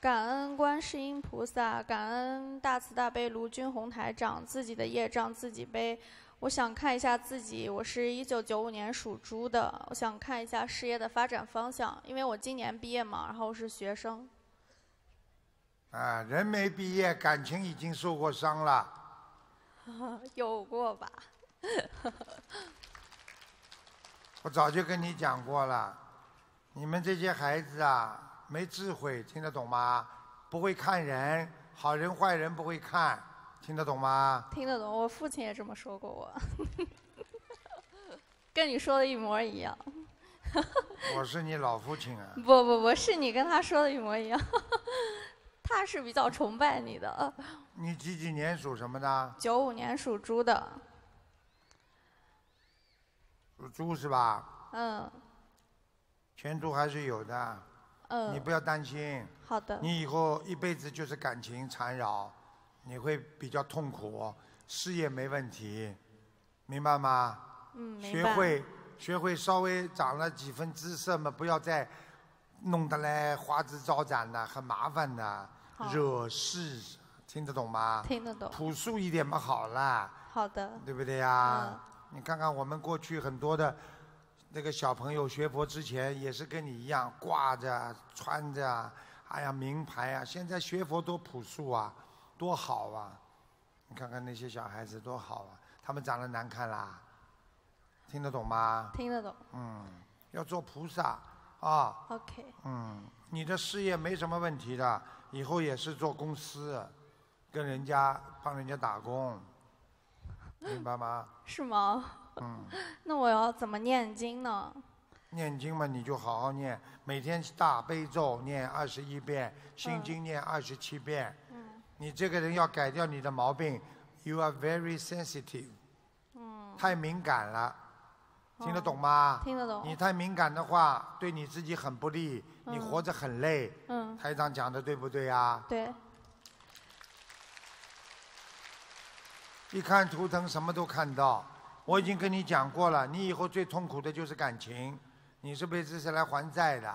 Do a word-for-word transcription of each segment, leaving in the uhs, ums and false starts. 感恩观世音菩萨，感恩大慈大悲卢军宏台长，自己的业障自己背。我想看一下自己，我是一九九五年属猪的，我想看一下事业的发展方向，因为我今年毕业嘛，然后是学生。啊，人没毕业，感情已经受过伤了。有过吧？我早就跟你讲过了，你们这些孩子啊。 没智慧，听得懂吗？不会看人，好人坏人不会看，听得懂吗？听得懂，我父亲也这么说过我，跟你说的一模一样。我是你老父亲啊！不不不，是你跟他说的一模一样，他是比较崇拜你的。你几几年属什么的？九五年属猪的。属猪是吧？嗯。前途还是有的。 嗯、你不要担心，好的。你以后一辈子就是感情缠绕，你会比较痛苦，事业没问题，明白吗？嗯，明白。学会学会稍微长了几分姿色嘛，不要再弄得来花枝招展的，很麻烦的，惹事，听得懂吗？听得懂。朴素一点嘛，好了。好的。对不对呀？嗯、你看看我们过去很多的。 那个小朋友学佛之前也是跟你一样挂着穿着，哎呀名牌啊！现在学佛多朴素啊，多好啊！你看看那些小孩子多好啊，他们长得难看啦，听得懂吗？听得懂。嗯，要做菩萨啊。OK。嗯，你的事业没什么问题的，以后也是做公司，跟人家帮人家打工，明白吗？是吗？ 嗯，那我要怎么念经呢？念经嘛，你就好好念，每天大悲咒念二十一遍，心经念二十七遍。嗯，你这个人要改掉你的毛病 ，You are very sensitive。嗯，太敏感了，听得懂吗？听得懂。你太敏感的话，对你自己很不利，你活着很累。嗯，台长讲的对不对啊？对。一看图腾，什么都看到。 我已经跟你讲过了，你以后最痛苦的就是感情，你这辈子是来还债的，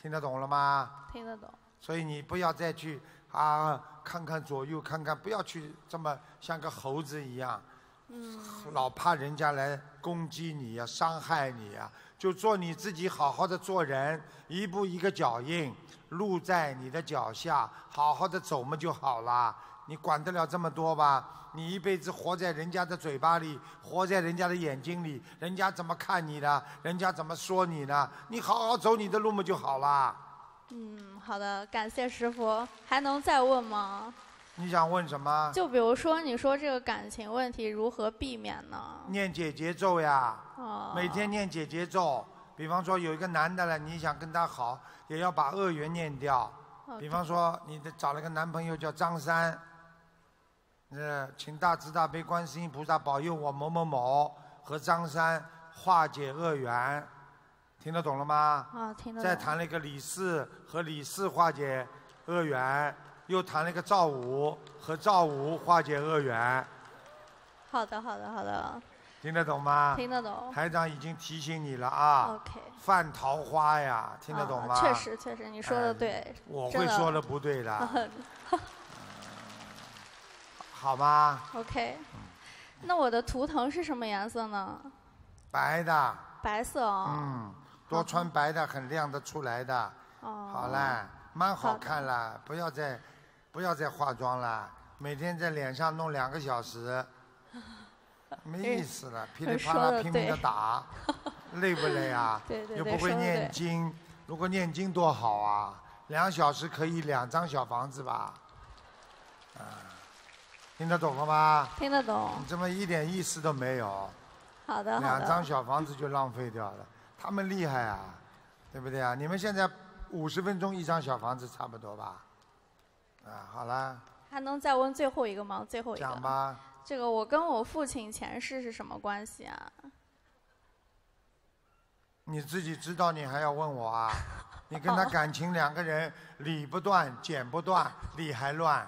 听得懂了吗？听得懂。所以你不要再去啊，看看左右看看，不要去这么像个猴子一样，嗯，老怕人家来攻击你呀、啊，伤害你呀、啊，就做你自己，好好的做人，一步一个脚印，路在你的脚下，好好的走嘛就好了。 你管得了这么多吧？你一辈子活在人家的嘴巴里，活在人家的眼睛里，人家怎么看你呢？人家怎么说你呢？你好好走你的路嘛就好啦。嗯，好的，感谢师傅。还能再问吗？你想问什么？就比如说，你说这个感情问题如何避免呢？念姐姐咒呀，哦、每天念姐姐咒。比方说有一个男的了，你想跟他好，也要把恶缘念掉。Okay. 比方说，你的找了个男朋友叫张三。 呃，请大慈大悲观世音菩萨保佑我某某某和张三化解恶缘，听得懂了吗？啊，听得懂。再谈了一个李四，和李四化解恶缘，又谈了一个赵五，和赵五化解恶缘。好的，好的，好的。听得懂吗？听得懂。台长已经提醒你了啊。OK。犯桃花呀，听得懂吗？啊、确实，确实，你说的对。呃、我会说的不对的。好吧 ，OK， 那我的图腾是什么颜色呢？白的。白色啊、哦。嗯，多穿白的，很亮得出来的。哦。好啦，蛮好看啦，不要再，不要再化妆啦，每天在脸上弄两个小时，没意思了，噼里啪啦拼命的打，累不累啊？对对对。又不会念经，如果念经多好啊，两小时可以两张小房子吧？啊。 听得懂了吗？听得懂。你这么一点意思都没有。好的，好的。两张小房子就浪费掉了，他们厉害啊，对不对啊？你们现在五十分钟一张小房子差不多吧？啊，好了。还能再问最后一个吗？最后一个。讲吧。这个我跟我父亲前世是什么关系啊？你自己知道，你还要问我啊？你跟他感情两个人理不断，剪不断，理还乱。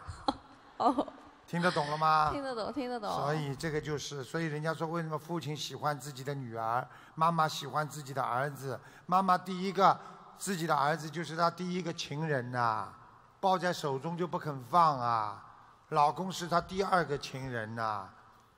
哦。听得懂了吗？听得懂，听得懂。所以这个就是，所以人家说，为什么父亲喜欢自己的女儿，妈妈喜欢自己的儿子？妈妈第一个，自己的儿子就是他第一个情人呐、啊，抱在手中就不肯放啊！老公是他第二个情人呐、啊，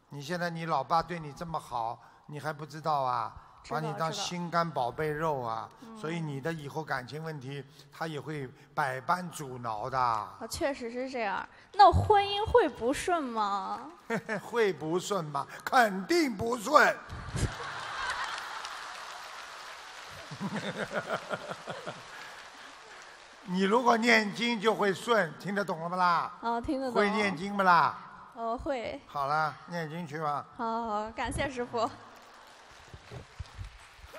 你现在你老爸对你这么好，你还不知道啊？把你当心肝宝贝肉啊！所以你的以后感情问题，他也会百般阻挠的。啊，确实是这样。那婚姻会不顺吗？会不顺吗？肯定不顺。你如果念经就会顺，听得懂了不啦？哦，听得懂。会念经不啦？哦，会。好了，念经去吧。好，好，感谢师父。